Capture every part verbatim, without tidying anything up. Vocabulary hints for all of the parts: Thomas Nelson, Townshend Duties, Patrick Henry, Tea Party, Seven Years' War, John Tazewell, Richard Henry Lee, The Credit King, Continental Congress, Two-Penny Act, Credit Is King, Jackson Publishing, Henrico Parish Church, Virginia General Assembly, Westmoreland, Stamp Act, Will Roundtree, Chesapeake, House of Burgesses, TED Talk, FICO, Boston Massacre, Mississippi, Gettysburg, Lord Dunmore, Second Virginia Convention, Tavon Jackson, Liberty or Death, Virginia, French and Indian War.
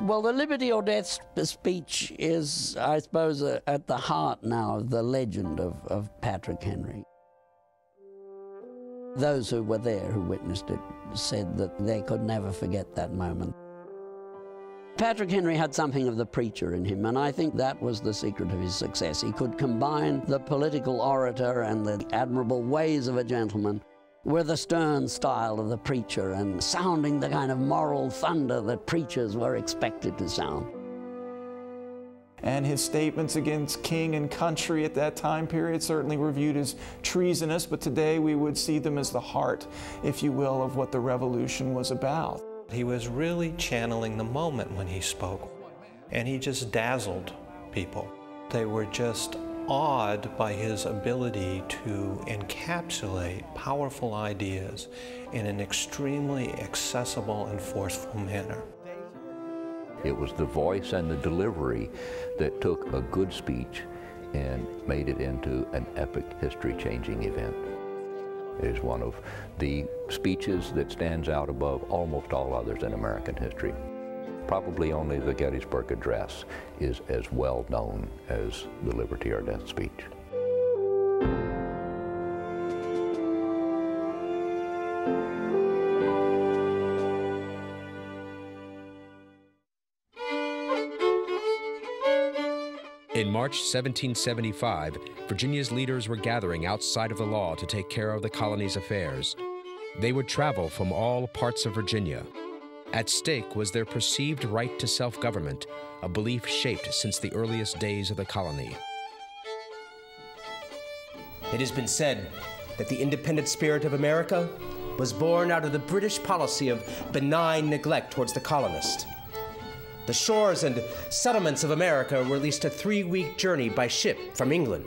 Well, the Liberty or Death speech is, I suppose, uh, at the heart now of the legend of, of Patrick Henry. Those who were there, who witnessed it, said that they could never forget that moment. Patrick Henry had something of the preacher in him, and I think that was the secret of his success. He could combine the political orator and the admirable ways of a gentleman with the stern style of the preacher and sounding the kind of moral thunder that preachers were expected to sound. And his statements against king and country at that time period certainly were viewed as treasonous, but today we would see them as the heart, if you will, of what the Revolution was about. He was really channeling the moment when he spoke, and he just dazzled people. They were just awed by his ability to encapsulate powerful ideas in an extremely accessible and forceful manner. It was the voice and the delivery that took a good speech and made it into an epic, history-changing event. It is one of the speeches that stands out above almost all others in American history. Probably only the Gettysburg Address is as well known as the Liberty or Death speech. In March seventeen seventy-five, Virginia's leaders were gathering outside of the law to take care of the colony's affairs. They would travel from all parts of Virginia. At stake was their perceived right to self-government, a belief shaped since the earliest days of the colony. It has been said that the independent spirit of America was born out of the British policy of benign neglect towards the colonists. The shores and settlements of America were at least a three-week journey by ship from England.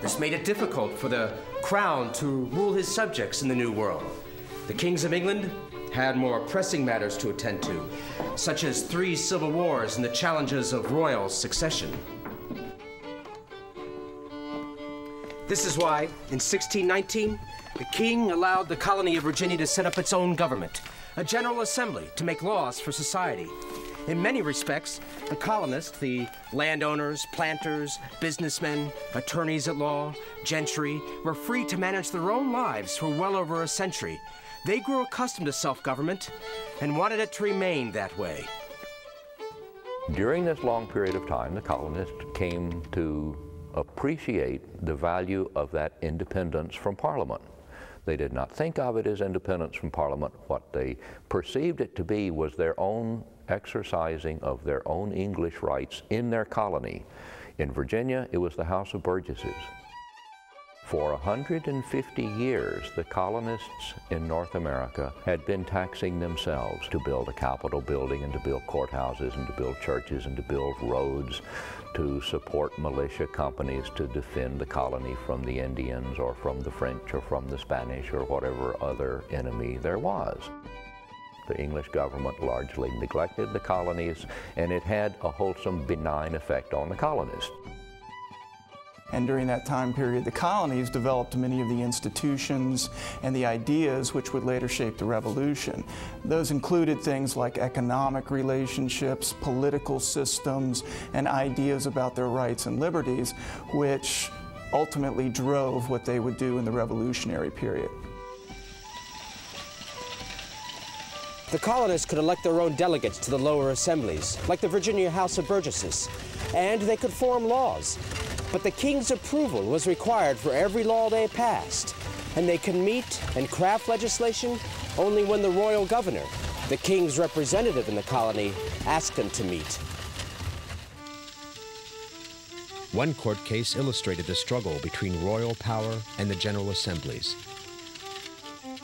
This made it difficult for the Crown to rule his subjects in the New World. The kings of England had more pressing matters to attend to, such as three civil wars and the challenges of royal succession. This is why, in sixteen nineteen, the king allowed the colony of Virginia to set up its own government, a general assembly to make laws for society. In many respects, the colonists, the landowners, planters, businessmen, attorneys at law, gentry, were free to manage their own lives for well over a century. They grew accustomed to self-government and wanted it to remain that way. During this long period of time, the colonists came to appreciate the value of that independence from Parliament. They did not think of it as independence from Parliament. What they perceived it to be was their own exercising of their own English rights in their colony. In Virginia, it was the House of Burgesses. For one hundred fifty years, the colonists in North America had been taxing themselves to build a Capitol building and to build courthouses and to build churches and to build roads, to support militia companies to defend the colony from the Indians or from the French or from the Spanish or whatever other enemy there was. The English government largely neglected the colonies, and it had a wholesome, benign effect on the colonists. And during that time period, the colonies developed many of the institutions and the ideas which would later shape the Revolution. Those included things like economic relationships, political systems, and ideas about their rights and liberties, which ultimately drove what they would do in the Revolutionary period. The colonists could elect their own delegates to the lower assemblies, like the Virginia House of Burgesses, and they could form laws. But the king's approval was required for every law they passed, and they could meet and craft legislation only when the royal governor, the king's representative in the colony, asked them to meet. One court case illustrated the struggle between royal power and the general assemblies.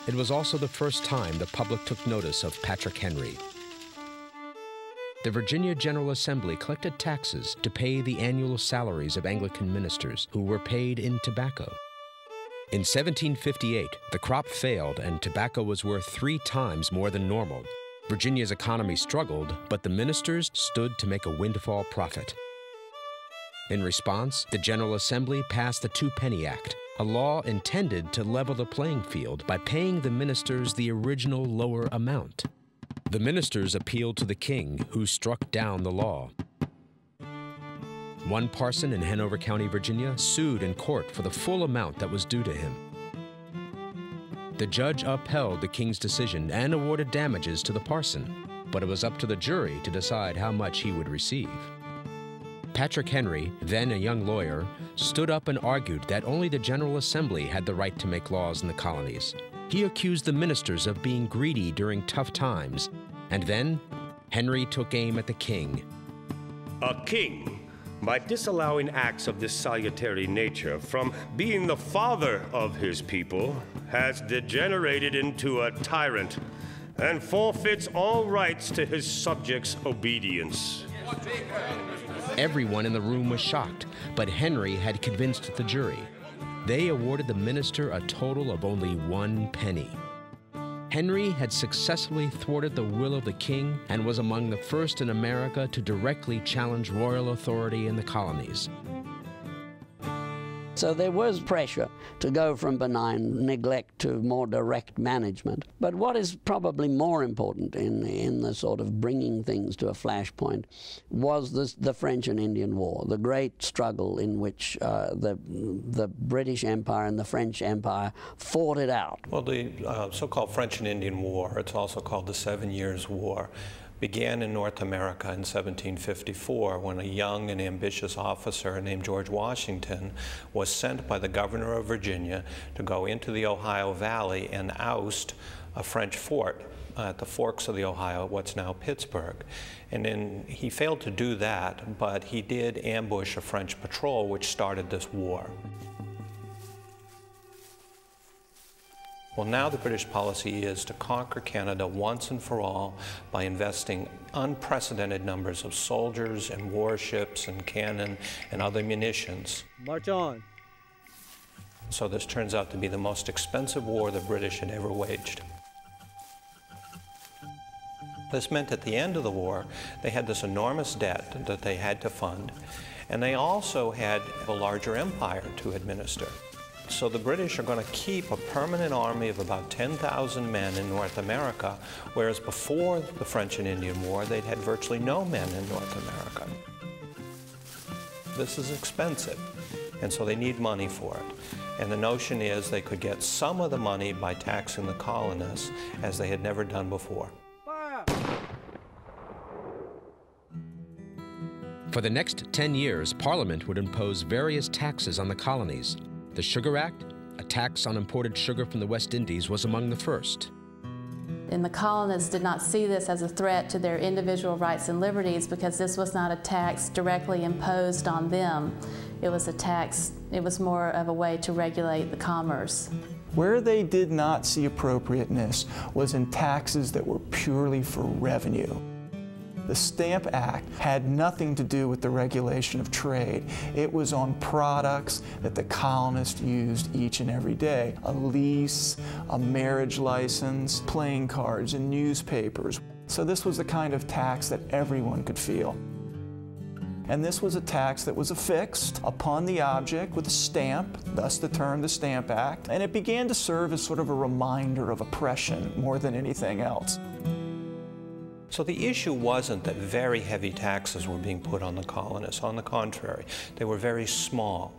It was also the first time the public took notice of Patrick Henry. The Virginia General Assembly collected taxes to pay the annual salaries of Anglican ministers who were paid in tobacco. In seventeen fifty-eight, the crop failed and tobacco was worth three times more than normal. Virginia's economy struggled, but the ministers stood to make a windfall profit. In response, the General Assembly passed the Two-Penny Act, a law intended to level the playing field by paying the ministers the original lower amount. The ministers appealed to the king, who struck down the law. One parson in Hanover County, Virginia, sued in court for the full amount that was due to him. The judge upheld the king's decision and awarded damages to the parson, but it was up to the jury to decide how much he would receive. Patrick Henry, then a young lawyer, stood up and argued that only the General Assembly had the right to make laws in the colonies. He accused the ministers of being greedy during tough times, and then Henry took aim at the king. A king, by disallowing acts of this salutary nature from being the father of his people, has degenerated into a tyrant and forfeits all rights to his subjects' obedience. Everyone in the room was shocked, but Henry had convinced the jury. They awarded the minister a total of only one penny. Henry had successfully thwarted the will of the king and was among the first in America to directly challenge royal authority in the colonies. So there was pressure to go from benign neglect to more direct management. But what is probably more important in, in the sort of bringing things to a flashpoint was this, the French and Indian War, the great struggle in which uh, the, the British Empire and the French Empire fought it out. Well, the uh, so-called French and Indian War, it's also called the Seven Years' War, began in North America in seventeen fifty-four when a young and ambitious officer named George Washington was sent by the governor of Virginia to go into the Ohio Valley and oust a French fort at the forks of the Ohio, what's now Pittsburgh. And then he failed to do that, but he did ambush a French patrol, which started this war. Well, now the British policy is to conquer Canada once and for all by investing unprecedented numbers of soldiers and warships and cannon and other munitions. March on. So this turns out to be the most expensive war the British had ever waged. This meant at the end of the war, they had this enormous debt that they had to fund, and they also had a larger empire to administer. So the British are going to keep a permanent army of about ten thousand men in North America, whereas before the French and Indian War, they'd had virtually no men in North America. This is expensive, and so they need money for it. And the notion is they could get some of the money by taxing the colonists, as they had never done before. For the next ten years, Parliament would impose various taxes on the colonies. The Sugar Act, a tax on imported sugar from the West Indies, was among the first. And the colonists did not see this as a threat to their individual rights and liberties because this was not a tax directly imposed on them. It was a tax, it was more of a way to regulate the commerce. Where they did not see appropriateness was in taxes that were purely for revenue. The Stamp Act had nothing to do with the regulation of trade. It was on products that the colonists used each and every day. A lease, a marriage license, playing cards, and newspapers. So this was the kind of tax that everyone could feel. And this was a tax that was affixed upon the object with a stamp, thus the term the Stamp Act. And it began to serve as sort of a reminder of oppression more than anything else. So the issue wasn't that very heavy taxes were being put on the colonists. On the contrary, they were very small.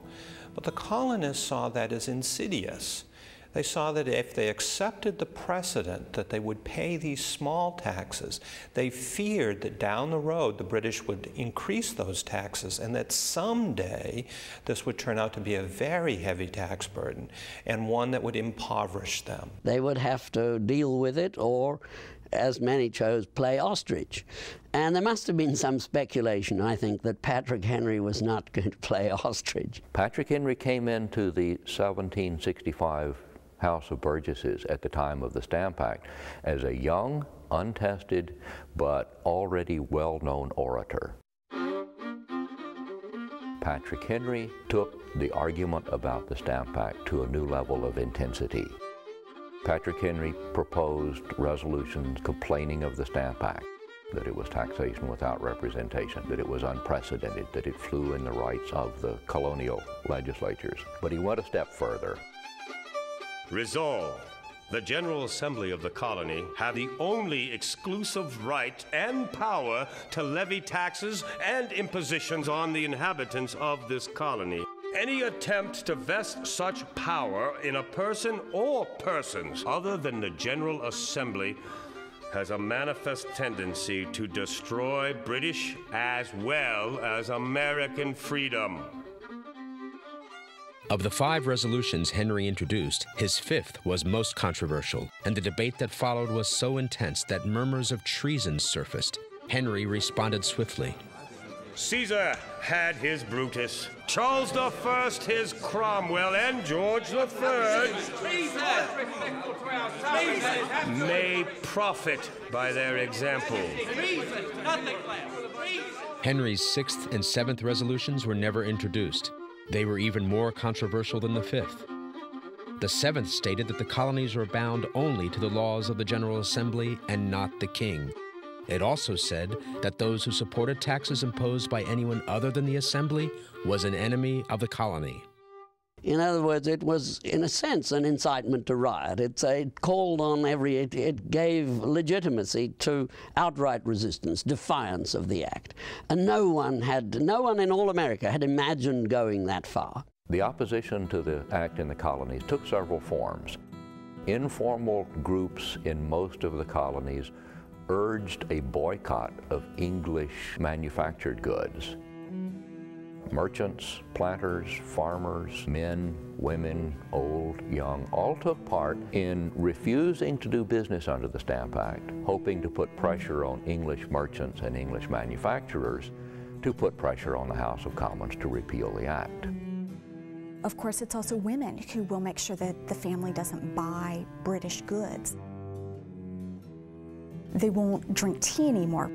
But the colonists saw that as insidious. They saw that if they accepted the precedent that they would pay these small taxes, they feared that down the road the British would increase those taxes and that someday this would turn out to be a very heavy tax burden and one that would impoverish them. They would have to deal with it or, as many chose, play ostrich. And there must have been some speculation, I think, that Patrick Henry was not going to play ostrich. Patrick Henry came into the seventeen sixty-five House of Burgesses at the time of the Stamp Act as a young, untested, but already well-known orator. Patrick Henry took the argument about the Stamp Act to a new level of intensity. Patrick Henry proposed resolutions complaining of the Stamp Act, that it was taxation without representation, that it was unprecedented, that it flew in the rights of the colonial legislatures. But he went a step further. Resolved the General Assembly of the colony had the only exclusive right and power to levy taxes and impositions on the inhabitants of this colony. Any attempt to vest such power in a person or persons other than the General Assembly has a manifest tendency to destroy British as well as American freedom. Of the five resolutions Henry introduced, his fifth was most controversial, and the debate that followed was so intense that murmurs of treason surfaced. Henry responded swiftly. Caesar had his Brutus, Charles the First his Cromwell, and George the Third may profit by their example. Henry's sixth and seventh resolutions were never introduced. They were even more controversial than the fifth. The seventh stated that the colonies were bound only to the laws of the General Assembly and not the king. It also said that those who supported taxes imposed by anyone other than the Assembly was an enemy of the colony. In other words, it was, in a sense, an incitement to riot. It's a, it called on every, it, it gave legitimacy to outright resistance, defiance of the Act. And no one had, no one in all America had imagined going that far. The opposition to the Act in the colonies took several forms. Informal groups in most of the colonies urged a boycott of English manufactured goods. Merchants, planters, farmers, men, women, old, young, all took part in refusing to do business under the Stamp Act, hoping to put pressure on English merchants and English manufacturers to put pressure on the House of Commons to repeal the Act. Of course, it's also women who will make sure that the family doesn't buy British goods. They won't drink tea anymore.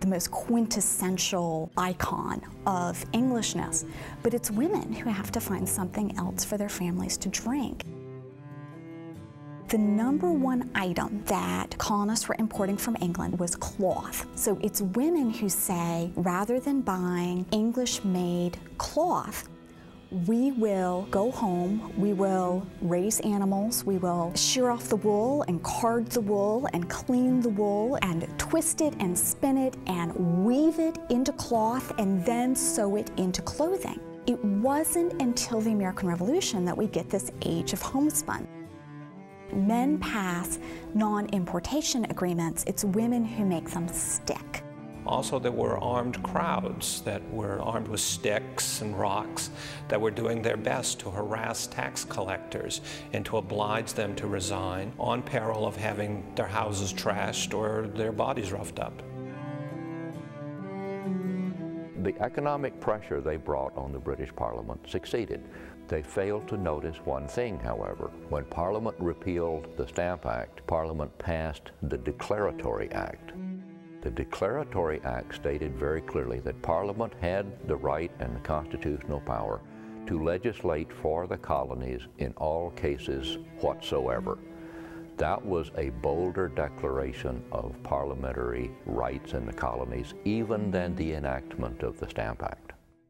The most quintessential icon of Englishness, but it's women who have to find something else for their families to drink. The number one item that colonists were importing from England was cloth. So it's women who say, rather than buying English-made cloth, we will go home, we will raise animals, we will shear off the wool and card the wool and clean the wool and twist it and spin it and weave it into cloth and then sew it into clothing. It wasn't until the American Revolution that we get this age of homespun. Men pass non-importation agreements, it's women who make them stick. Also, there were armed crowds that were armed with sticks and rocks that were doing their best to harass tax collectors and to oblige them to resign on peril of having their houses trashed or their bodies roughed up. The economic pressure they brought on the British Parliament succeeded. They failed to notice one thing, however. When Parliament repealed the Stamp Act, Parliament passed the Declaratory Act. The Declaratory Act stated very clearly that Parliament had the right and the constitutional power to legislate for the colonies in all cases whatsoever. That was a bolder declaration of parliamentary rights in the colonies, even than the enactment of the Stamp Act.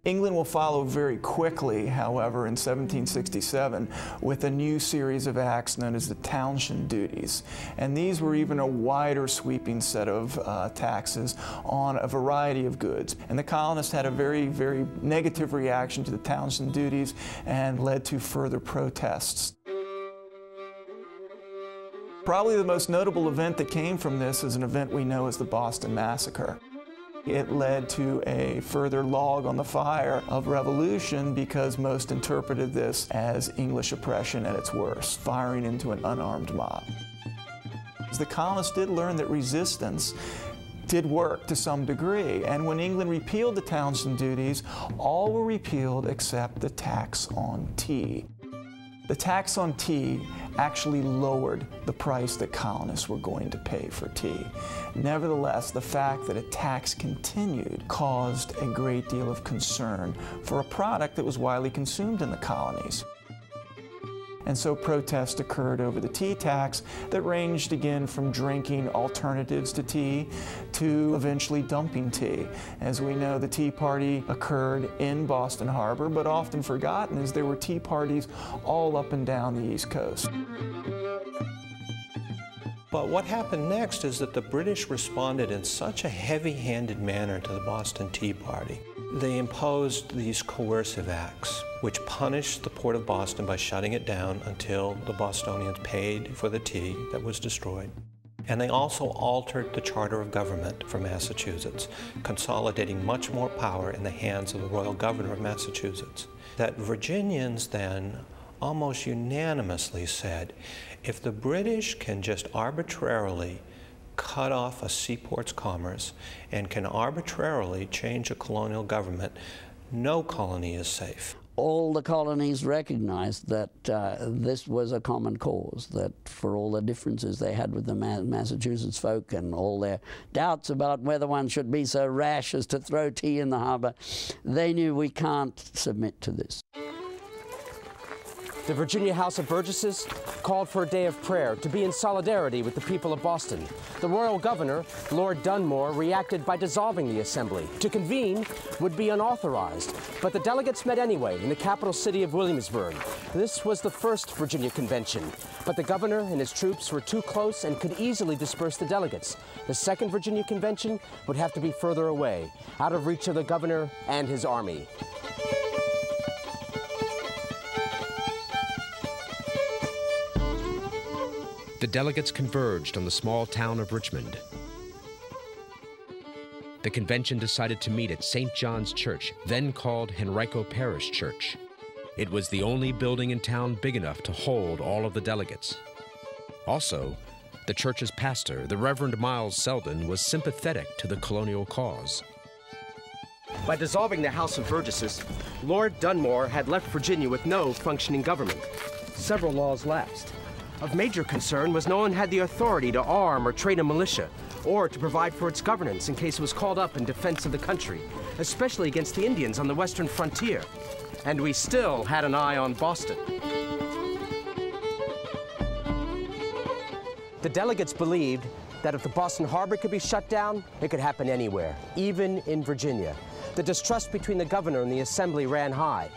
England will follow very quickly, however, in seventeen sixty-seven, with a new series of acts known as the Townshend Duties. And these were even a wider sweeping set of uh, taxes on a variety of goods. And the colonists had a very, very negative reaction to the Townshend Duties and led to further protests. Probably the most notable event that came from this is an event we know as the Boston Massacre. It led to a further log on the fire of revolution because most interpreted this as English oppression at its worst, firing into an unarmed mob. The colonists did learn that resistance did work to some degree, and when England repealed the Townshend Duties, all were repealed except the tax on tea. The tax on tea actually lowered the price that colonists were going to pay for tea. Nevertheless, the fact that a tax continued caused a great deal of concern for a product that was widely consumed in the colonies. and so protests occurred over the tea tax that ranged again from drinking alternatives to tea to eventually dumping tea. As we know, the Tea Party occurred in Boston Harbor, but often forgotten is there were tea parties all up and down the East Coast. But what happened next is that the British responded in such a heavy-handed manner to the Boston Tea Party. They imposed these coercive acts, which punished the Port of Boston by shutting it down until the Bostonians paid for the tea that was destroyed. And they also altered the charter of government for Massachusetts, consolidating much more power in the hands of the royal governor of Massachusetts. That Virginians then almost unanimously said, if the British can just arbitrarily cut off a seaport's commerce and can arbitrarily change a colonial government, no colony is safe. All the colonies recognized that uh, this was a common cause, that for all the differences they had with the Ma Massachusetts folk and all their doubts about whether one should be so rash as to throw tea in the harbor, they knew we can't submit to this. The Virginia House of Burgesses called for a day of prayer to be in solidarity with the people of Boston. The royal governor, Lord Dunmore, reacted by dissolving the assembly. To convene would be unauthorized, but the delegates met anyway in the capital city of Williamsburg. This was the first Virginia Convention, but the governor and his troops were too close and could easily disperse the delegates. The Second Virginia Convention would have to be further away, out of reach of the governor and his army. The delegates converged on the small town of Richmond. The convention decided to meet at Saint John's Church, then called Henrico Parish Church. It was the only building in town big enough to hold all of the delegates. Also, the church's pastor, the Reverend Miles Selden, was sympathetic to the colonial cause. By dissolving the House of Burgesses, Lord Dunmore had left Virginia with no functioning government. Several laws lapsed. Of major concern was no one had the authority to arm or train a militia, or to provide for its governance in case it was called up in defense of the country, especially against the Indians on the western frontier. And we still had an eye on Boston. The delegates believed that if the Boston Harbor could be shut down, it could happen anywhere, even in Virginia. The distrust between the governor and the assembly ran high.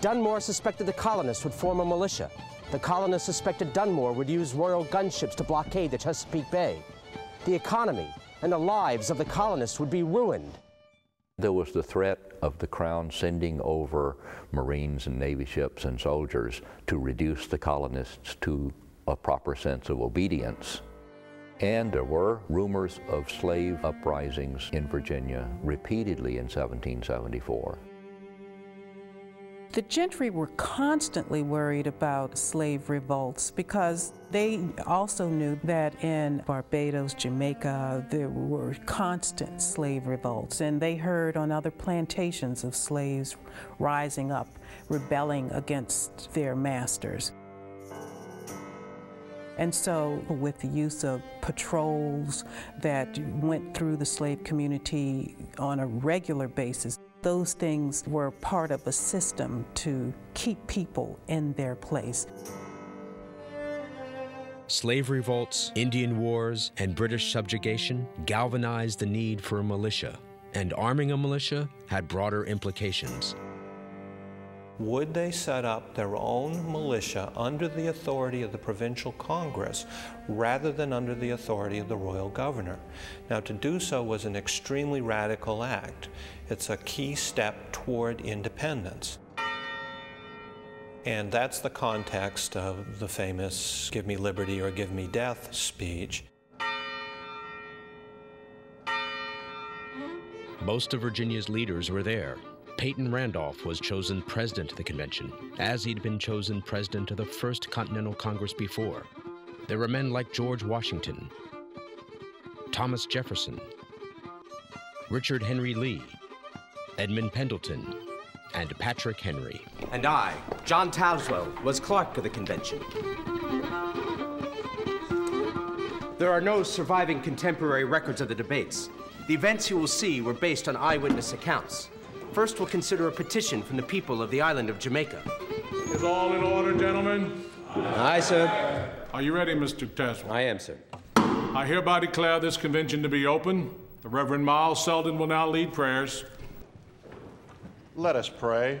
Dunmore suspected the colonists would form a militia. The colonists suspected Dunmore would use royal gunships to blockade the Chesapeake Bay. The economy and the lives of the colonists would be ruined. There was the threat of the Crown sending over Marines and Navy ships and soldiers to reduce the colonists to a proper sense of obedience. And there were rumors of slave uprisings in Virginia repeatedly in seventeen seventy-four. The gentry were constantly worried about slave revolts because they also knew that in Barbados, Jamaica, there were constant slave revolts, and they heard on other plantations of slaves rising up, rebelling against their masters. And so with the use of patrols that went through the slave community on a regular basis, those things were part of a system to keep people in their place. Slave revolts, Indian wars, and British subjugation galvanized the need for a militia, and arming a militia had broader implications. Would they set up their own militia under the authority of the provincial Congress rather than under the authority of the royal governor? Now, to do so was an extremely radical act. It's a key step toward independence. And that's the context of the famous "Give me liberty or give me death" speech. Most of Virginia's leaders were there. Peyton Randolph was chosen president of the convention, as he'd been chosen president of the First Continental Congress before. There were men like George Washington, Thomas Jefferson, Richard Henry Lee, Edmund Pendleton, and Patrick Henry. And I, John Tazewell, was clerk of the convention. There are no surviving contemporary records of the debates. The events you will see were based on eyewitness accounts. First, we'll consider a petition from the people of the island of Jamaica. Is all in order, gentlemen? Aye, sir. Are you ready, Mister Tazewell? I am, sir. I hereby declare this convention to be open. The Reverend Miles Selden will now lead prayers. Let us pray.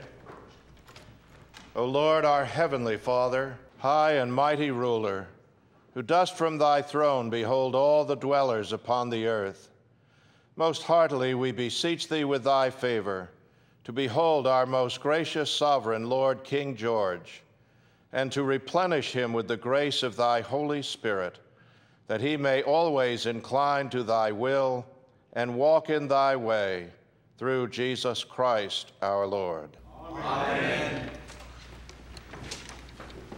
O Lord, our heavenly Father, high and mighty ruler, who dost from thy throne behold all the dwellers upon the earth, most heartily we beseech thee with thy favor to behold our most gracious sovereign Lord King George, and to replenish him with the grace of thy Holy Spirit, that he may always incline to thy will and walk in thy way, through Jesus Christ our Lord. Amen.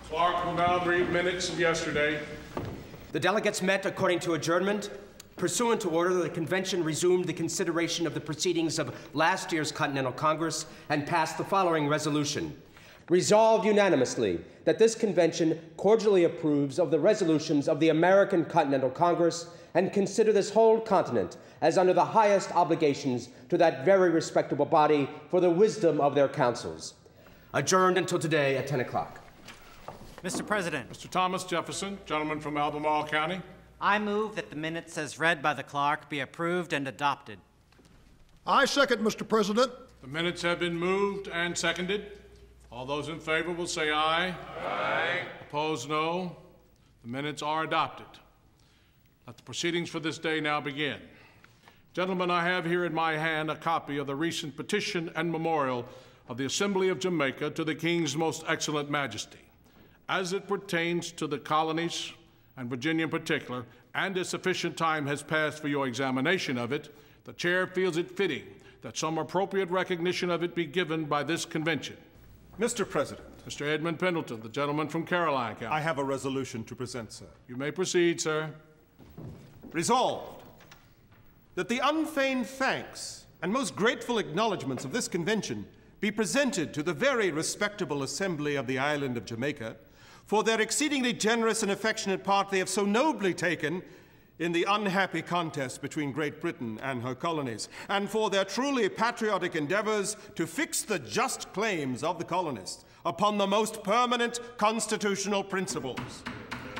Clark will now read minutes of yesterday. The delegates met according to adjournment. Pursuant to order, the convention resumed the consideration of the proceedings of last year's Continental Congress and passed the following resolution. Resolved unanimously that this convention cordially approves of the resolutions of the American Continental Congress and consider this whole continent as under the highest obligations to that very respectable body for the wisdom of their counsels. Adjourned until today at ten o'clock. Mister President. Mister Thomas Jefferson, gentleman from Albemarle County. I move that the minutes as read by the clerk be approved and adopted. I second, Mister President. The minutes have been moved and seconded. All those in favor will say aye. Aye. Opposed, no. The minutes are adopted. Let the proceedings for this day now begin. Gentlemen, I have here in my hand a copy of the recent petition and memorial of the Assembly of Jamaica to the King's Most Excellent Majesty, as it pertains to the colonies, and Virginia in particular, and as sufficient time has passed for your examination of it, the chair feels it fitting that some appropriate recognition of it be given by this convention. Mister President. Mister Edmund Pendleton, the gentleman from Caroline County. I have a resolution to present, sir. You may proceed, sir. Resolved that the unfeigned thanks and most grateful acknowledgments of this convention be presented to the very respectable Assembly of the Island of Jamaica for their exceedingly generous and affectionate part they have so nobly taken in the unhappy contest between Great Britain and her colonies, and for their truly patriotic endeavors to fix the just claims of the colonists upon the most permanent constitutional principles.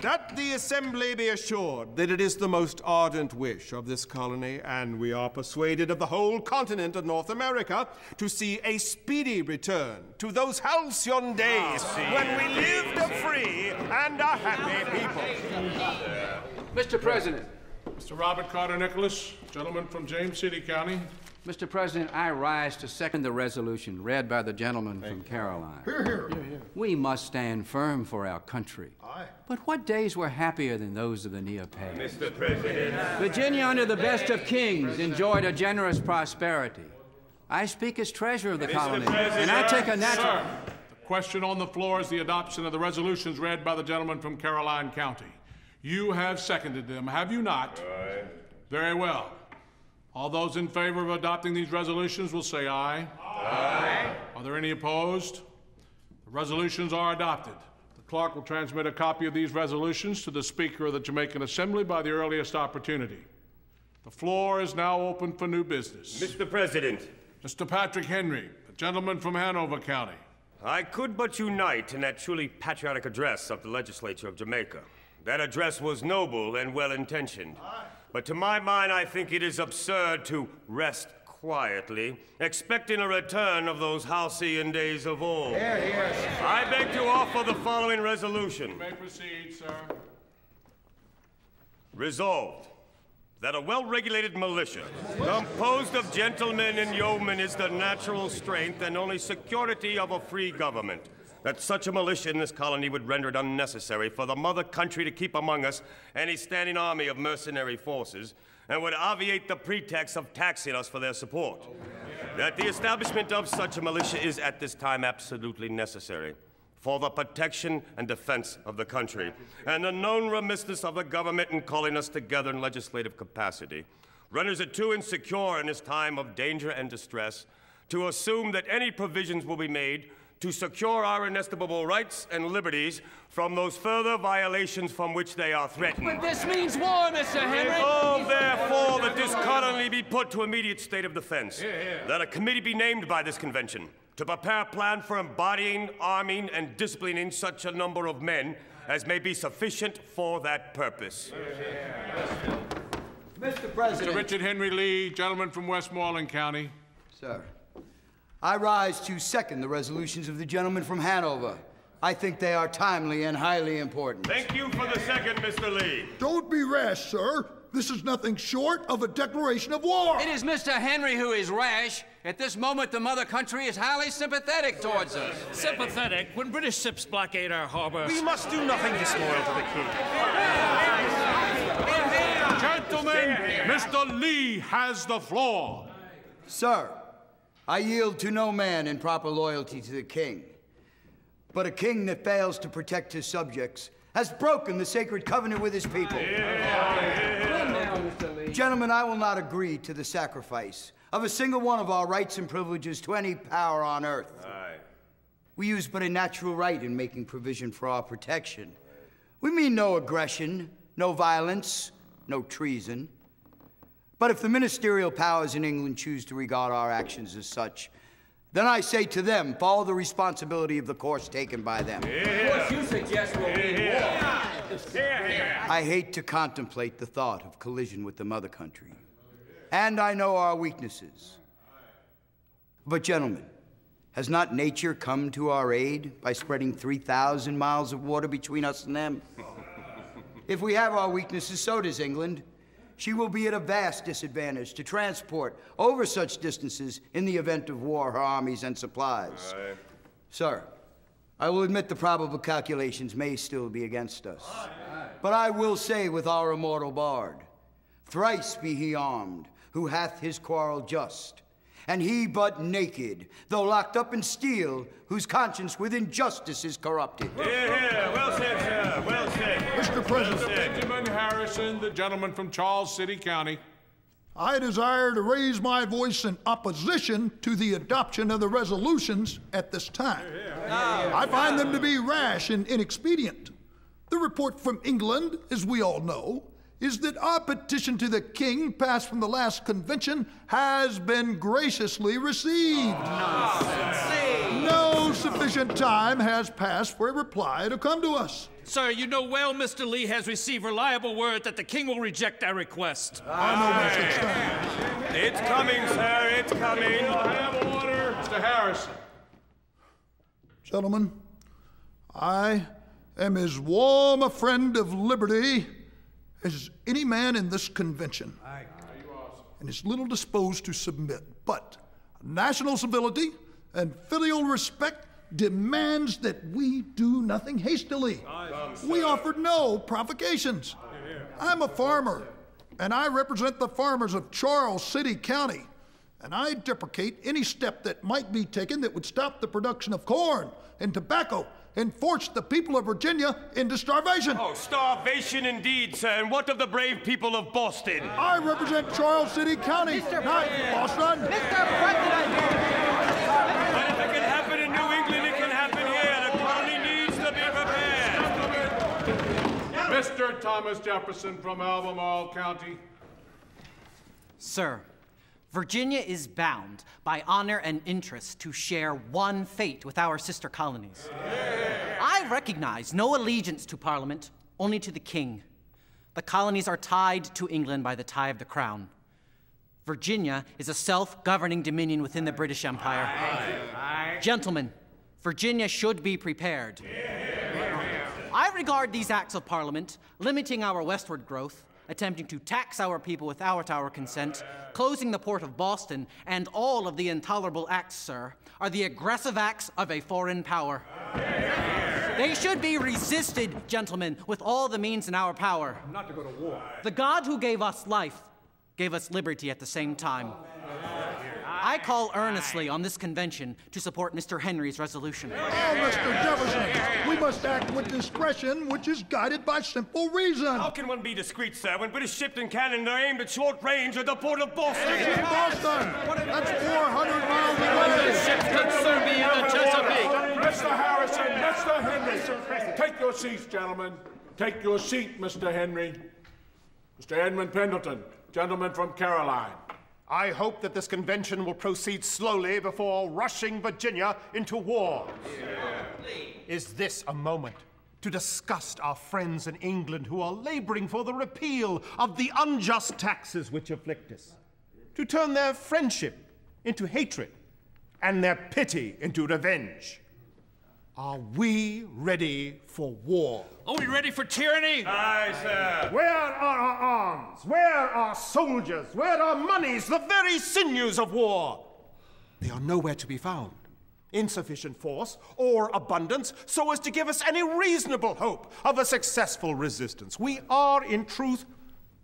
That the Assembly be assured that it is the most ardent wish of this colony, and we are persuaded of the whole continent of North America, to see a speedy return to those halcyon days when we lived a free and a happy people. Mister President. Mister Robert Carter Nicholas, gentleman from James City County. Mister President, I rise to second the resolution read by the gentleman Thank from you. Caroline. Hear, hear. Hear, hear. We must stand firm for our country. Aye. But what days were happier than those of the near past? Mister President. Virginia, under the best of kings, enjoyed a generous prosperity. I speak as treasurer of the Mister colony, President. And I take a natural... Sir, the question on the floor is the adoption of the resolutions read by the gentleman from Caroline County. You have seconded them, have you not? Aye. Very well. All those in favor of adopting these resolutions will say aye. Aye. Are there any opposed? The resolutions are adopted. The clerk will transmit a copy of these resolutions to the Speaker of the Jamaican Assembly by the earliest opportunity. The floor is now open for new business. Mister President. Mister Patrick Henry, the gentleman from Hanover County. I could but unite in that truly patriotic address of the legislature of Jamaica. That address was noble and well-intentioned. But to my mind, I think it is absurd to rest quietly, expecting a return of those halcyon days of old. Here, here, sir. I beg to offer the following resolution. You may proceed, sir. Resolved that a well-regulated militia, composed of gentlemen and yeomen, is the natural strength and only security of a free government. That such a militia in this colony would render it unnecessary for the mother country to keep among us any standing army of mercenary forces, and would obviate the pretext of taxing us for their support. Oh, yeah. That the establishment of such a militia is at this time absolutely necessary for the protection and defense of the country, and the known remissness of the government in calling us together in legislative capacity renders it too insecure in this time of danger and distress to assume that any provisions will be made to secure our inestimable rights and liberties from those further violations from which they are threatened. But this means war, Mister Henry! Resolve, therefore, that this colony be put to immediate state of defense. Here, here. That a committee be named by this convention to prepare a plan for embodying, arming, and disciplining such a number of men as may be sufficient for that purpose. Yeah. Mister President. Mister Richard Henry Lee, gentleman from Westmoreland County. Sir, I rise to second the resolutions of the gentleman from Hanover. I think they are timely and highly important. Thank you for the second, Mister Lee. Don't be rash, sir. This is nothing short of a declaration of war. It is Mister Henry who is rash. At this moment, the mother country is highly sympathetic towards us. Sympathetic? When British ships blockade our harbor. We must do nothing disloyal to the king. Gentlemen, Mister Lee has the floor. Sir, I yield to no man in proper loyalty to the king. But a king that fails to protect his subjects has broken the sacred covenant with his people. Gentlemen, I will not agree to the sacrifice of a single one of our rights and privileges to any power on earth. Aye. We use but a natural right in making provision for our protection. We mean no aggression, no violence, no treason. But if the ministerial powers in England choose to regard our actions as such, then I say to them, follow the responsibility of the course taken by them. Yeah. The course you suggest will be war. I hate to contemplate the thought of collision with the mother country. And I know our weaknesses. But gentlemen, has not nature come to our aid by spreading three thousand miles of water between us and them? If we have our weaknesses, so does England. She will be at a vast disadvantage to transport over such distances in the event of war her armies and supplies. Aye. Sir, I will admit the probable calculations may still be against us. Aye. But I will say with our immortal bard, thrice be he armed who hath his quarrel just, and he but naked, though locked up in steel, whose conscience with injustice is corrupted. Hear, hear. Well said, sir. Well said. Mister President. Benjamin Harrison, the gentleman from Charles City County. I desire to raise my voice in opposition to the adoption of the resolutions at this time. Hear, hear. No, I find no. them to be rash and inexpedient. The report from England, as we all know, is that our petition to the king passed from the last convention has been graciously received. Oh, no sufficient time has passed for a reply to come to us. Sir, you know well Mister Lee has received reliable word that the king will reject our request. I know Mister Stein. It's coming, sir, it's coming. We'll have order. Mister Harrison. Gentlemen, I am as warm a friend of liberty as any man in this convention, and is little disposed to submit. But national civility and filial respect demands that we do nothing hastily. We offered no provocations. I'm a farmer, and I represent the farmers of Charles City County, and I deprecate any step that might be taken that would stop the production of corn and tobacco and forced the people of Virginia into starvation. Oh, starvation indeed, sir. And what of the brave people of Boston? I represent Charles City County, Mister not President. Boston. Mister President! But if it can happen in New England, it can happen here. The colony needs to be prepared. Mister Thomas Jefferson from Albemarle County. Sir, Virginia is bound by honor and interest to share one fate with our sister colonies. Yeah. I recognize no allegiance to Parliament, only to the King. The colonies are tied to England by the tie of the crown. Virginia is a self-governing dominion within the British Empire. Aye. Aye. Gentlemen, Virginia should be prepared. Yeah. I regard these acts of Parliament limiting our westward growth, attempting to tax our people without our consent, closing the port of Boston, and all of the intolerable acts, sir, are the aggressive acts of a foreign power. They should be resisted, gentlemen, with all the means in our power. Not to go to war. The God who gave us life gave us liberty at the same time. I call earnestly on this convention to support Mister Henry's resolution. Oh, Mister Jefferson, we must act with discretion, which is guided by simple reason. How can one be discreet, sir, when British ships and cannon are aimed at short range at the port of Boston? It's in Boston! That's four hundred miles away! The ships could soon be in the Chesapeake! Mister Harrison, Mister Henry, take your seats, gentlemen. Take your seat, Mister Henry. Mister Edmund Pendleton, gentleman from Caroline. I hope that this convention will proceed slowly before rushing Virginia into war. Yeah. Is this a moment to disgust our friends in England who are laboring for the repeal of the unjust taxes which afflict us? To turn their friendship into hatred and their pity into revenge? Are we ready for war? Are we ready for tyranny? Aye, sir. Where are our arms? Where are our soldiers? Where are monies, the very sinews of war? They are nowhere to be found. Insufficient force or abundance so as to give us any reasonable hope of a successful resistance. We are, in truth,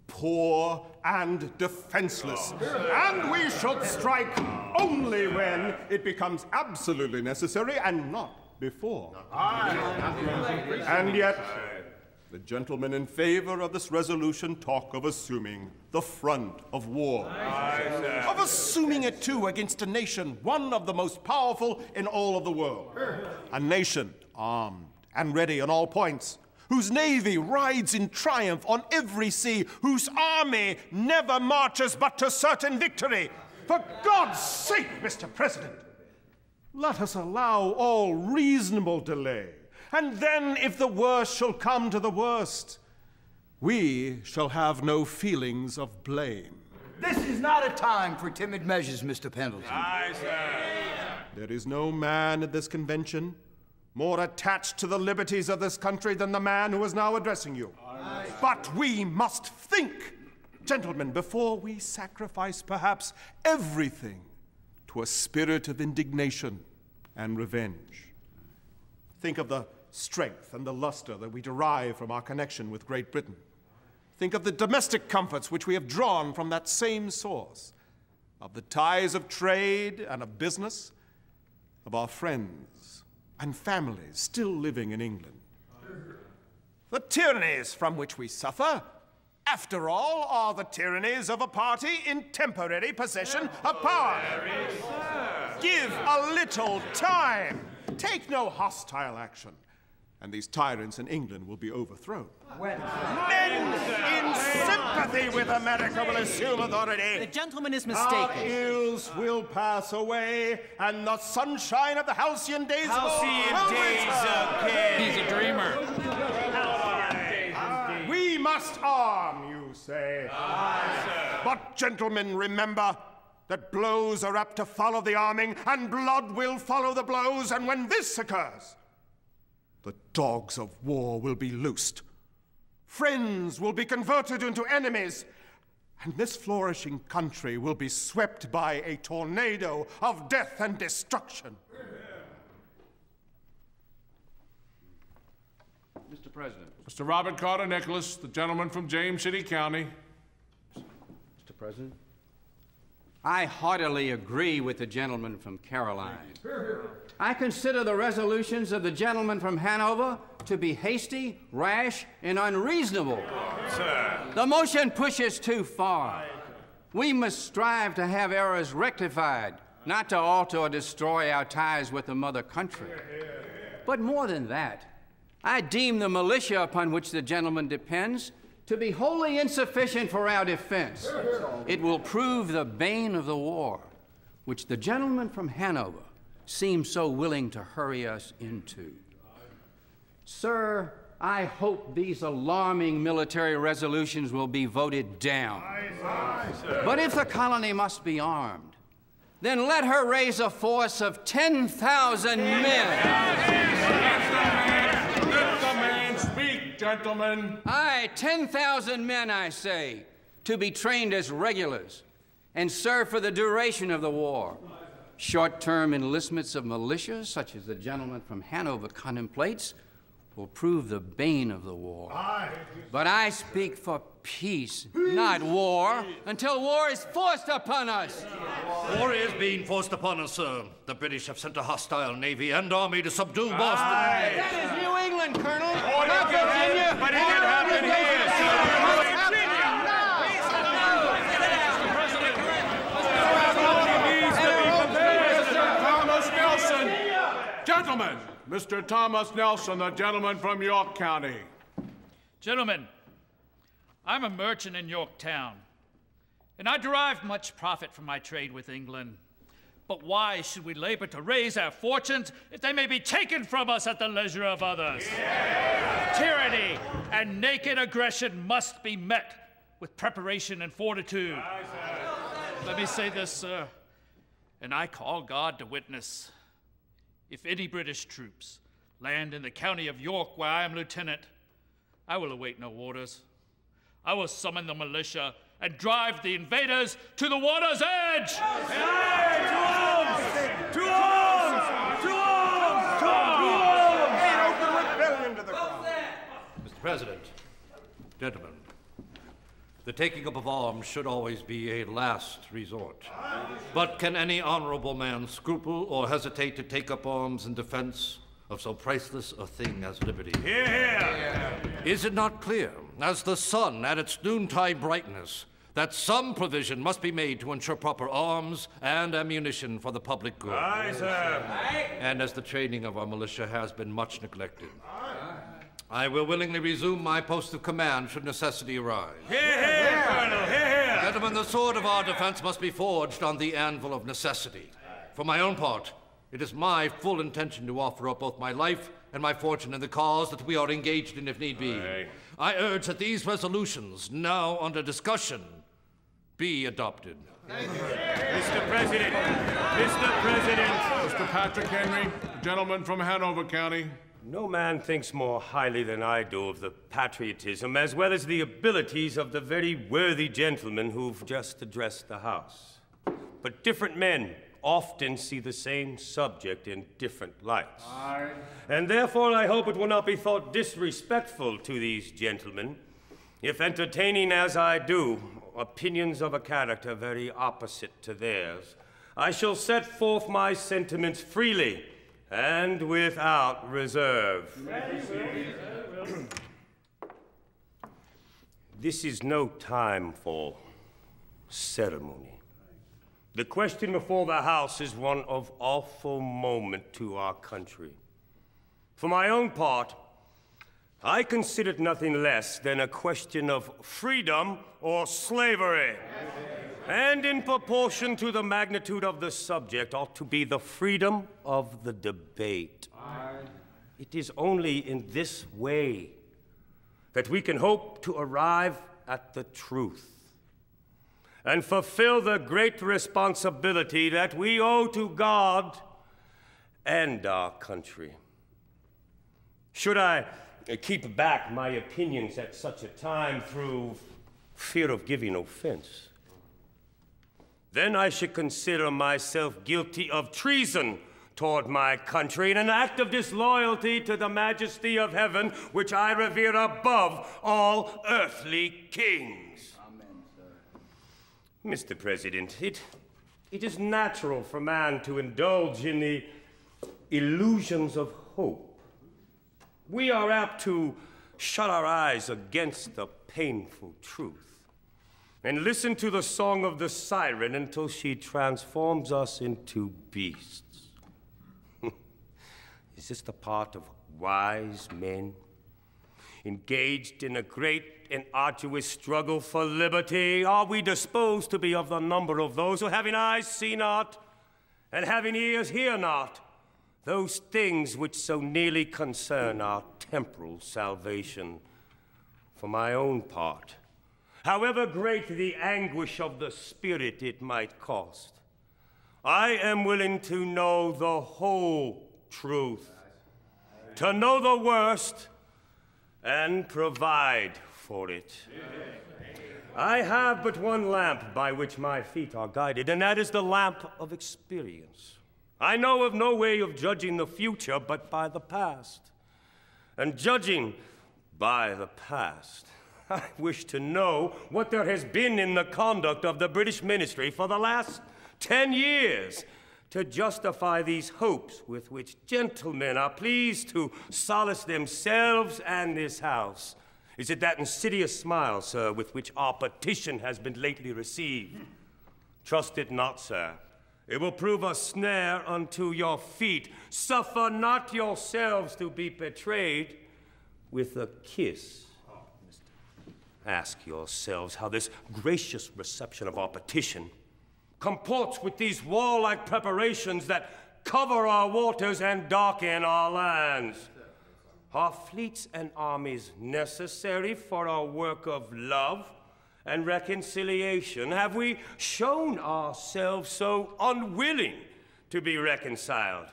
poor and defenseless, and we should strike only when it becomes absolutely necessary and not before. And yet, the gentlemen in favor of this resolution talk of assuming the front of war. Of assuming it, too, against a nation, one of the most powerful in all of the world. A nation armed and ready on all points, whose navy rides in triumph on every sea, whose army never marches but to certain victory. For God's sake, Mister President, let us allow all reasonable delay, and then, if the worst shall come to the worst, we shall have no feelings of blame. This is not a time for timid measures, Mister Pendleton. Aye, sir. There is no man at this convention more attached to the liberties of this country than the man who is now addressing you. Aye. But we must think, gentlemen, before we sacrifice perhaps everything to a spirit of indignation and revenge. Think of the strength and the luster that we derive from our connection with Great Britain. Think of the domestic comforts which we have drawn from that same source, of the ties of trade and of business, of our friends and families still living in England. The tyrannies from which we suffer, after all, are the tyrannies of a party in temporary possession of power. Give a little time. Take no hostile action, and these tyrants in England will be overthrown. When? Men in sympathy with America will assume authority. The gentleman is mistaken. Our ills will pass away, and the sunshine of the halcyon days will Halcyon days again. He's a dreamer. We must arm, you say. Aye, sir. But, gentlemen, remember that blows are apt to follow the arming, and blood will follow the blows, and when this occurs, the dogs of war will be loosed. Friends will be converted into enemies, and this flourishing country will be swept by a tornado of death and destruction. Mister President. Mister Robert Carter Nicholas, the gentleman from James City County. Mister President. I heartily agree with the gentleman from Caroline. I consider the resolutions of the gentleman from Hanover to be hasty, rash, and unreasonable. Sir. The motion pushes too far. We must strive to have errors rectified, not to alter or destroy our ties with the mother country. But more than that, I deem the militia upon which the gentleman depends to be wholly insufficient for our defense. It will prove the bane of the war, which the gentleman from Hanover seems so willing to hurry us into. Sir, I hope these alarming military resolutions will be voted down. But if the colony must be armed, then let her raise a force of ten thousand men. Let the man speak, gentlemen. ten thousand men, I say, to be trained as regulars and serve for the duration of the war. Short-term enlistments of militias, such as the gentleman from Hanover contemplates, will prove the bane of the war. But I speak for peace, not war, until war is forced upon us. War is being forced upon us, sir. The British have sent a hostile navy and army to subdue Boston. Aye. That is New England, Colonel. Or not Virginia. But it didn't happen here, sir. Virginia. Mister President, Mister Thomas Nelson. Gentlemen, Mister Thomas Nelson, the gentleman from York County. Gentlemen, I'm a merchant in Yorktown, and I derived much profit from my trade with England. But why should we labor to raise our fortunes if they may be taken from us at the leisure of others? Yeah. Tyranny and naked aggression must be met with preparation and fortitude. Let me say this, sir, and I call God to witness. If any British troops land in the county of York, where I am lieutenant, I will await no orders. I will summon the militia and drive the invaders to the water's edge! Aye, to arms! To arms! To arms! To arms! An open rebellion to the ground. Mister President, gentlemen, the taking up of arms should always be a last resort. But can any honorable man scruple or hesitate to take up arms in defense of so priceless a thing as liberty? Hear, hear! Is it not clear, as the sun at its noontide brightness, that some provision must be made to ensure proper arms and ammunition for the public good? Aye, sir. Aye. And as the training of our militia has been much neglected, aye, I will willingly resume my post of command should necessity arise. Hear, hear, Colonel, hear, hear! Gentlemen, the sword of our defense must be forged on the anvil of necessity. For my own part, it is my full intention to offer up both my life and my fortune in the cause that we are engaged in if need be. Aye. I urge that these resolutions, now under discussion, be adopted. Thank you. Mister President, Mister President. Mister Patrick Henry, gentleman from Hanover County. No man thinks more highly than I do of the patriotism as well as the abilities of the very worthy gentlemen who've just addressed the House. But different men often see the same subject in different lights. Aye. And therefore I hope it will not be thought disrespectful to these gentlemen if entertaining as I do opinions of a character very opposite to theirs, I shall set forth my sentiments freely and without reserve. This is no time for ceremony. The question before the House is one of awful moment to our country. For my own part, I consider it nothing less than a question of freedom or slavery. And in proportion to the magnitude of the subject ought to be the freedom of the debate. It is only in this way that we can hope to arrive at the truth and fulfill the great responsibility that we owe to God and our country. Should I keep back my opinions at such a time through fear of giving offense, then I should consider myself guilty of treason toward my country and an act of disloyalty to the majesty of heaven, which I revere above all earthly kings. Mister President, it, it is natural for man to indulge in the illusions of hope. We are apt to shut our eyes against the painful truth and listen to the song of the siren until she transforms us into beasts. Is this the part of wise men, engaged in a great and arduous struggle for liberty? Are we disposed to be of the number of those who, having eyes, see not, and having ears, hear not, those things which so nearly concern our temporal salvation? For my own part, however great the anguish of the spirit it might cost, I am willing to know the whole truth, to know the worst, and provide for it. I have but one lamp by which my feet are guided, and that is the lamp of experience. I know of no way of judging the future but by the past. And judging by the past, I wish to know what there has been in the conduct of the British ministry for the last ten years to justify these hopes with which gentlemen are pleased to solace themselves and this House. Is it that insidious smile, sir, with which our petition has been lately received? Trust it not, sir. It will prove a snare unto your feet. Suffer not yourselves to be betrayed with a kiss. Ask yourselves how this gracious reception of our petition comports with these warlike preparations that cover our waters and darken our lands. Are fleets and armies necessary for our work of love and reconciliation? Have we shown ourselves so unwilling to be reconciled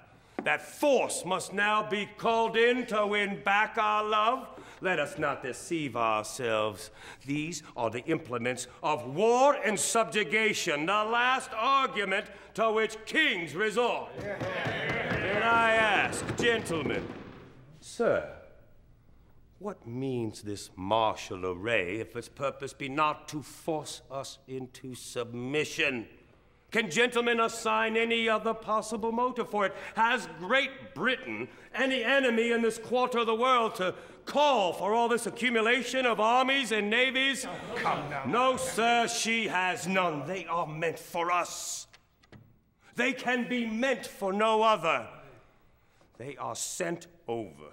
that force must now be called in to win back our love? Let us not deceive ourselves. These are the implements of war and subjugation, the last argument to which kings resort. Yeah. And I ask, gentlemen, sir, what means this martial array if its purpose be not to force us into submission? Can gentlemen assign any other possible motive for it? Has Great Britain any enemy in this quarter of the world to call for all this accumulation of armies and navies? Oh, come now. No, sir, she has none. They are meant for us. They can be meant for no other. They are sent over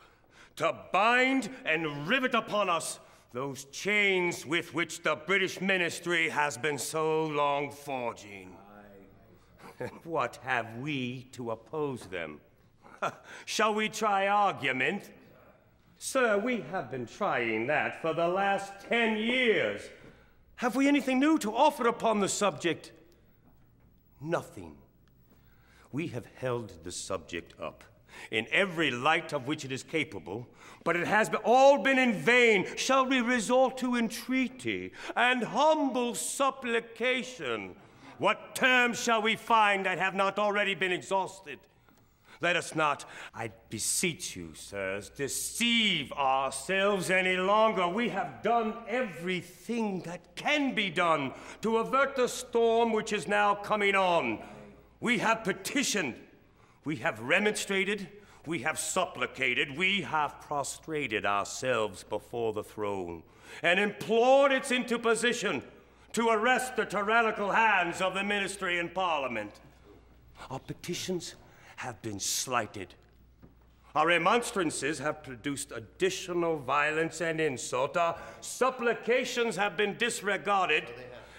to bind and rivet upon us those chains with which the British ministry has been so long forging. What have we to oppose them? Shall we try argument? Sir, we have been trying that for the last ten years. Have we anything new to offer upon the subject? Nothing. We have held the subject up in every light of which it is capable, but it has all been in vain. Shall we resort to entreaty and humble supplication? What terms shall we find that have not already been exhausted? Let us not, I beseech you, sirs, deceive ourselves any longer. We have done everything that can be done to avert the storm which is now coming on. We have petitioned, we have remonstrated, we have supplicated, we have prostrated ourselves before the throne and implored its interposition to arrest the tyrannical hands of the ministry and parliament. Our petitions have been slighted. Our remonstrances have produced additional violence and insult. Our supplications have been disregarded,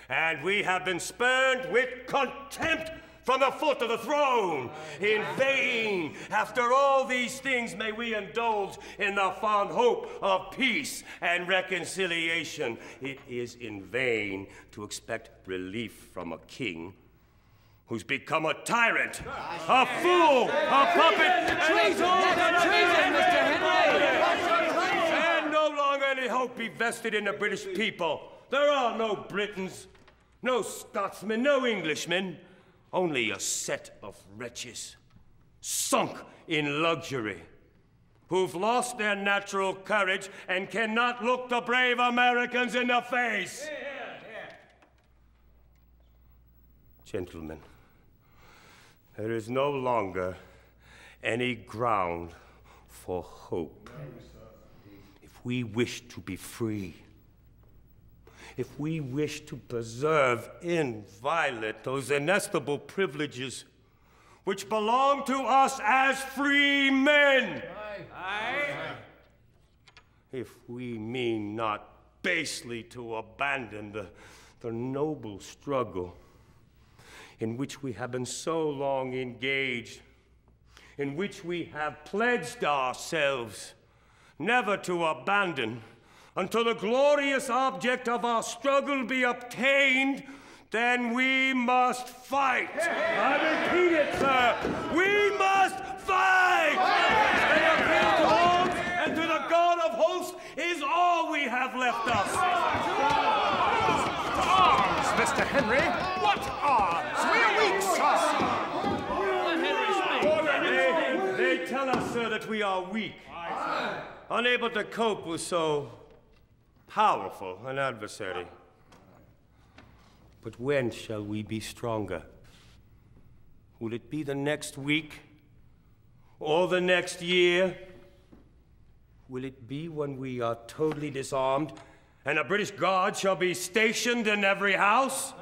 and we have been spurned with contempt from the foot of the throne. In vain, after all these things, may we indulge in the fond hope of peace and reconciliation. It is in vain to expect relief from a king who's become a tyrant, a fool, a puppet, and and no longer any hope be vested in the British people. There are no Britons, no Scotsmen, no Englishmen. Only a set of wretches, sunk in luxury, who've lost their natural courage and cannot look the brave Americans in the face. Yeah, yeah. Gentlemen, there is no longer any ground for hope. If we wish to be free, if we wish to preserve inviolate those inestimable privileges which belong to us as free men, aye. Aye. If we mean not basely to abandon the, the noble struggle in which we have been so long engaged, in which we have pledged ourselves never to abandon, until the glorious object of our struggle be obtained, then we must fight. I repeat it, sir. We must fight! They appeal to arms, and to the God of hosts is all we have left us. Arms, Mister Henry? What arms? We're weak, sir. They, they tell us, sir, that we are weak, unable to cope with so powerful an adversary. But when shall we be stronger? Will it be the next week or the next year? Will it be when we are totally disarmed and a British guard shall be stationed in every house?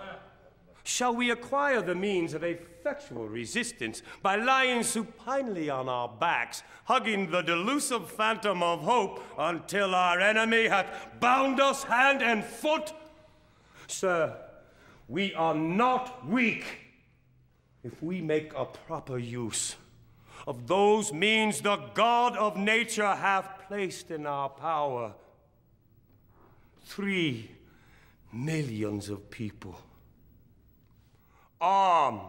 shall we acquire the means of effectual resistance by lying supinely on our backs, hugging the delusive phantom of hope until our enemy hath bound us hand and foot? Sir, we are not weak if we make a proper use of those means the God of nature hath placed in our power. Three millions of people, armed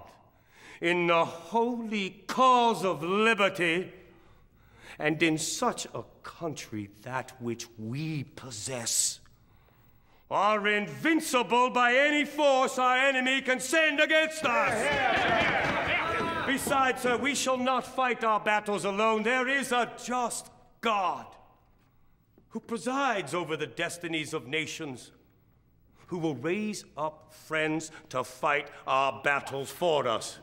in the holy cause of liberty, and in such a country that which we possess, are invincible by any force our enemy can send against us. Yeah, yeah, yeah. Besides, sir, we shall not fight our battles alone. There is a just God who presides over the destinies of nations, who will raise up friends to fight our battles for us.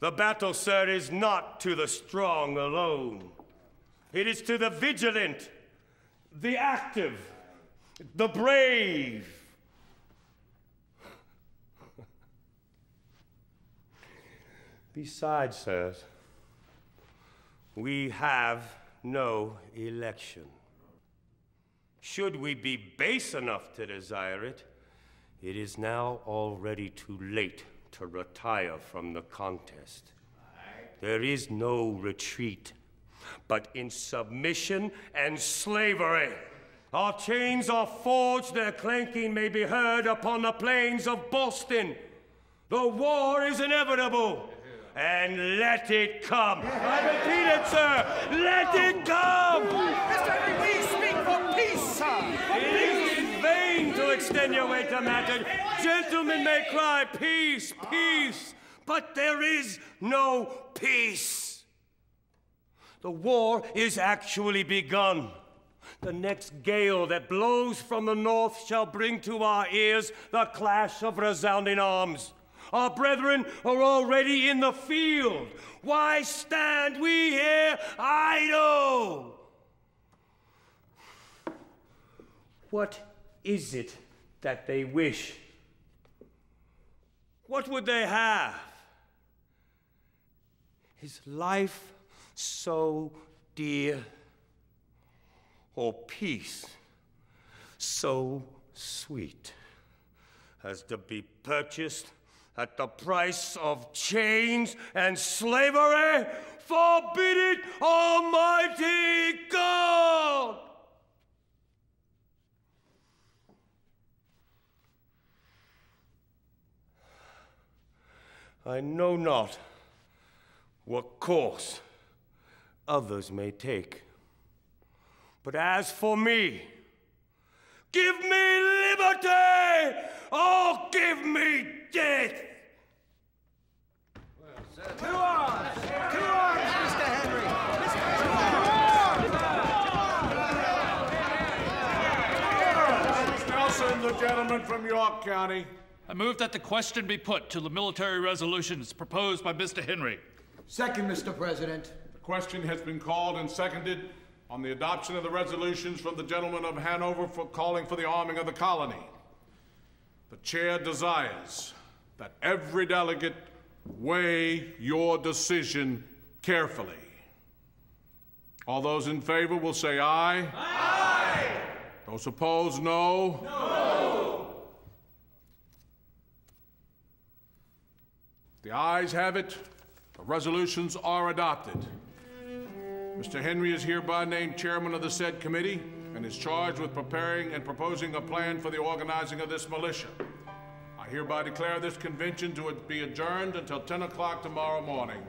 The battle, sir, is not to the strong alone. It is to the vigilant, the active, the brave. Besides, sirs, we have no election. Should we be base enough to desire it, it is now already too late to retire from the contest. There is no retreat, but in submission and slavery. Our chains are forged, their clanking may be heard upon the plains of Boston. The war is inevitable, and let it come. I repeat it, sir, let it come! Mister Henry, we speak for peace, sir! It is in vain to extenuate the matter. Gentlemen may cry, peace, peace, but there is no peace. The war is actually begun. The next gale that blows from the north shall bring to our ears the clash of resounding arms. Our brethren are already in the field. Why stand we here idle? What is it that they wish? What would they have? Is life so dear? Or peace so sweet as to be purchased at the price of chains and slavery? Forbid it, Almighty God! I know not what course others may take, but as for me, give me liberty, or give me death! Well said. Two arms! Two arms, Mister Henry! Two arms! Mister Nelson, the gentleman from York County. I move that the question be put to the military resolutions proposed by Mister Henry. Second, Mister President. The question has been called and seconded on the adoption of the resolutions from the gentleman of Hanover for calling for the arming of the colony. The chair desires that every delegate weigh your decision carefully. All those in favor will say aye. Aye. Those opposed, no. No. The ayes have it. The resolutions are adopted. Mister Henry is hereby named chairman of the said committee and is charged with preparing and proposing a plan for the organizing of this militia. I hereby declare this convention to be adjourned until ten o'clock tomorrow morning.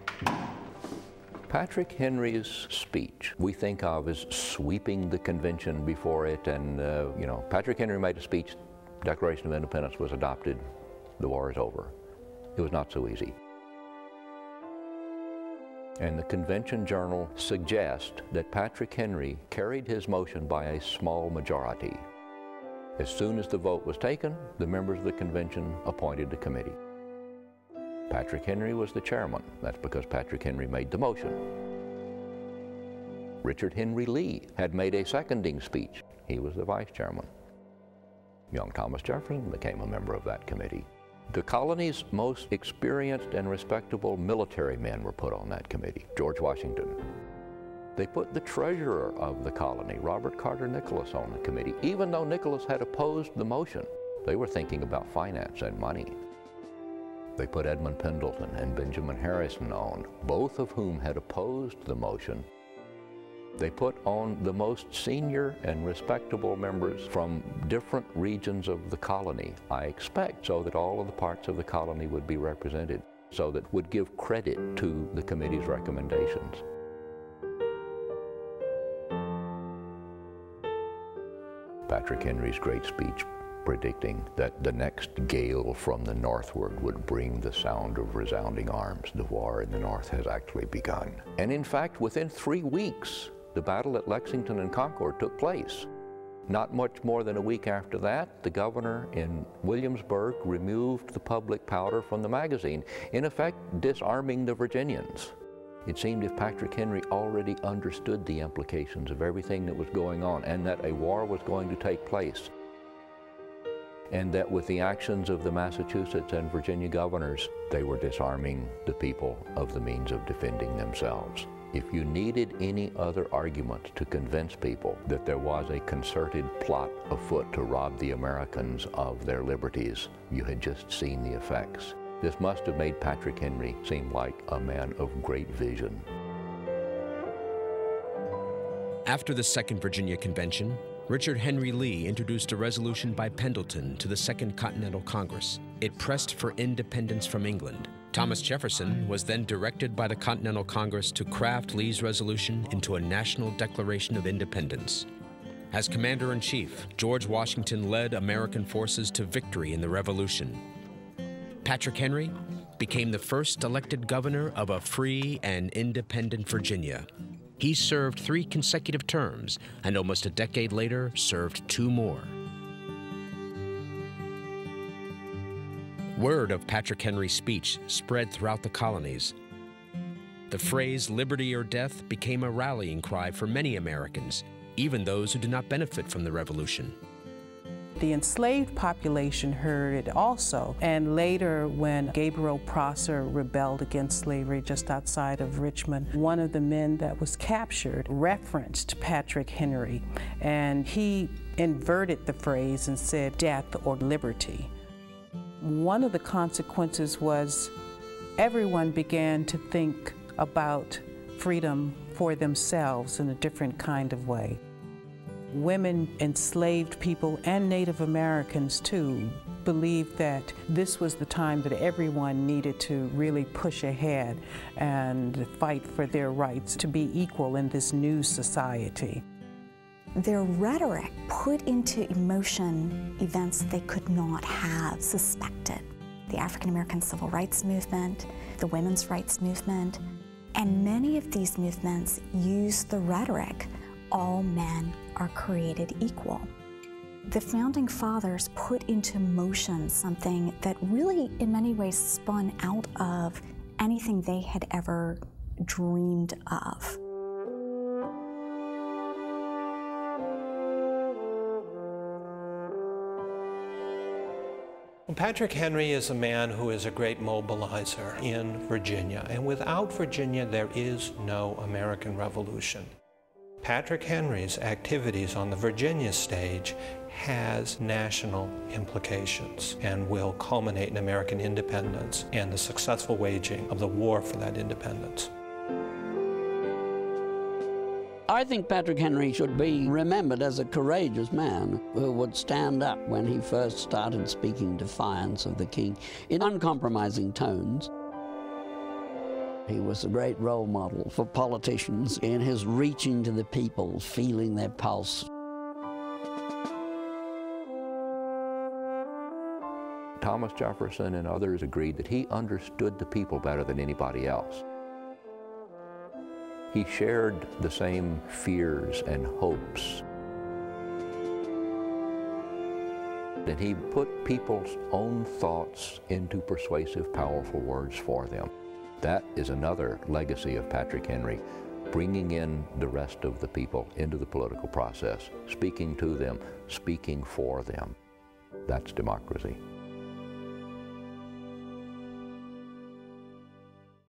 Patrick Henry's speech we think of as sweeping the convention before it, and uh, you know, Patrick Henry made a speech, Declaration of Independence was adopted, the war is over. It was not so easy. And the convention journal suggests that Patrick Henry carried his motion by a small majority. As soon as the vote was taken, the members of the convention appointed a committee. Patrick Henry was the chairman. That's because Patrick Henry made the motion. Richard Henry Lee had made a seconding speech. He was the vice chairman. Young Thomas Jefferson became a member of that committee. The colony's most experienced and respectable military men were put on that committee, George Washington. They put the treasurer of the colony, Robert Carter Nicholas, on the committee. Even though Nicholas had opposed the motion, they were thinking about finance and money. They put Edmund Pendleton and Benjamin Harrison on, both of whom had opposed the motion. They put on the most senior and respectable members from different regions of the colony, I expect, so that all of the parts of the colony would be represented, so that would give credit to the committee's recommendations. Patrick Henry's great speech predicting that the next gale from the northward would bring the sound of resounding arms. The war in the north has actually begun. And in fact, within three weeks, the battle at Lexington and Concord took place. Not much more than a week after that, the governor in Williamsburg removed the public powder from the magazine, in effect disarming the Virginians. It seemed if Patrick Henry already understood the implications of everything that was going on and that a war was going to take place, and that with the actions of the Massachusetts and Virginia governors, they were disarming the people of the means of defending themselves. If you needed any other arguments to convince people that there was a concerted plot afoot to rob the Americans of their liberties, you had just seen the effects. This must have made Patrick Henry seem like a man of great vision. After the Second Virginia Convention, Richard Henry Lee introduced a resolution by Pendleton to the Second Continental Congress. It pressed for independence from England. Thomas Jefferson was then directed by the Continental Congress to craft Lee's resolution into a national declaration of independence. As commander-in-chief, George Washington led American forces to victory in the Revolution. Patrick Henry became the first elected governor of a free and independent Virginia. He served three consecutive terms, and almost a decade later, served two more. Word of Patrick Henry's speech spread throughout the colonies. The phrase "liberty or death" became a rallying cry for many Americans, even those who did not benefit from the Revolution. The enslaved population heard it also, and later when Gabriel Prosser rebelled against slavery just outside of Richmond, one of the men that was captured referenced Patrick Henry, and he inverted the phrase and said death or liberty. One of the consequences was everyone began to think about freedom for themselves in a different kind of way. Women, enslaved people, and Native Americans too believed that this was the time that everyone needed to really push ahead and fight for their rights to be equal in this new society. Their rhetoric put into emotion events they could not have suspected. The African American Civil Rights Movement, the Women's Rights Movement, and many of these movements used the rhetoric, all men are created equal. The Founding Fathers put into motion something that really, in many ways, spun out of anything they had ever dreamed of. Patrick Henry is a man who is a great mobilizer in Virginia, and without Virginia, there is no American Revolution. Patrick Henry's activities on the Virginia stage has national implications and will culminate in American independence and the successful waging of the war for that independence. I think Patrick Henry should be remembered as a courageous man who would stand up when he first started speaking defiance of the king in uncompromising tones. He was a great role model for politicians in his reaching to the people, feeling their pulse. Thomas Jefferson and others agreed that he understood the people better than anybody else. He shared the same fears and hopes. That he put people's own thoughts into persuasive, powerful words for them. That is another legacy of Patrick Henry, bringing in the rest of the people into the political process, speaking to them, speaking for them. That's democracy.